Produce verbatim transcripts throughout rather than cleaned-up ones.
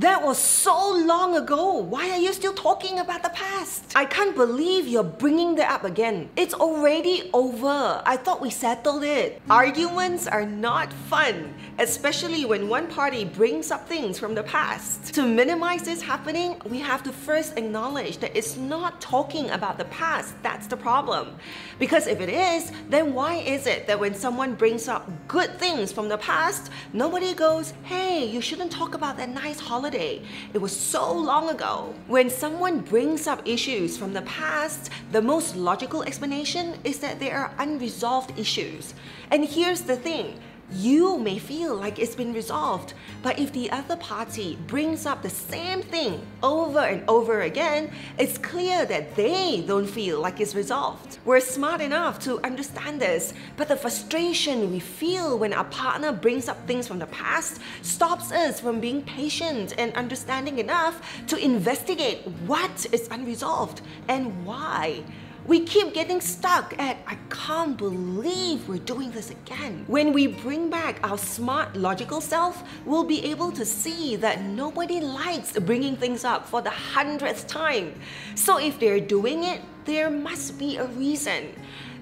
That was so long ago. Why are you still talking about the past? I can't believe you're bringing that up again. It's already over. I thought we settled it. Arguments are not fun, especially when one party brings up things from the past. To minimize this happening, we have to first acknowledge that it's not talking about the past that's the problem. Because if it is, then why is it that when someone brings up good things from the past, nobody goes, hey, you shouldn't talk about that nice holiday Holiday. It was so long ago. When someone brings up issues from the past, the most logical explanation is that they are unresolved issues. And here's the thing. You may feel like it's been resolved, but if the other party brings up the same thing over and over again, it's clear that they don't feel like it's resolved. We're smart enough to understand this, but the frustration we feel when our partner brings up things from the past stops us from being patient and understanding enough to investigate what is unresolved and why. We keep getting stuck at, I can't believe we're doing this again. When we bring back our smart, logical self, we'll be able to see that nobody likes bringing things up for the hundredth time. So if they're doing it, there must be a reason.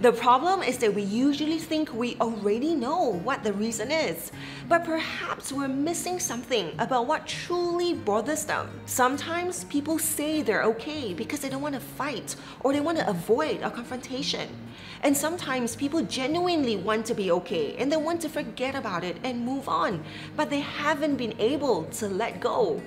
The problem is that we usually think we already know what the reason is, but perhaps we're missing something about what truly bothers them. Sometimes people say they're okay because they don't want to fight or they want to avoid a confrontation. And sometimes people genuinely want to be okay and they want to forget about it and move on, but they haven't been able to let go.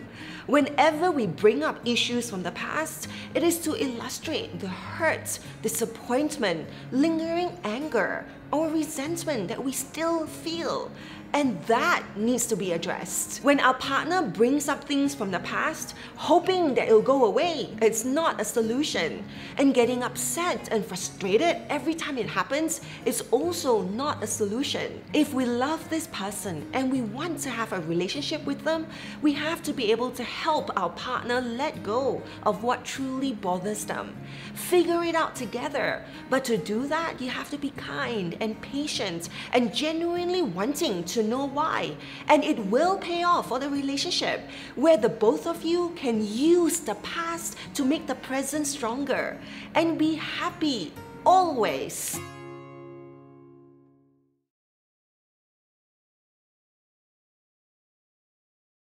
Whenever we bring up issues from the past, it is to illustrate the hurt, disappointment, lingering anger, or resentment that we still feel. And that needs to be addressed. When our partner brings up things from the past, hoping that it'll go away, it's not a solution. And getting upset and frustrated every time it happens is also not a solution. If we love this person and we want to have a relationship with them, we have to be able to help our partner let go of what truly bothers them. Figure it out together. But to do that, you have to be kind and patient and genuinely wanting to know why, and it will pay off for the relationship where the both of you can use the past to make the present stronger and be happy always.